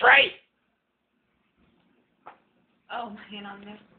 That's right. Oh, hang on there.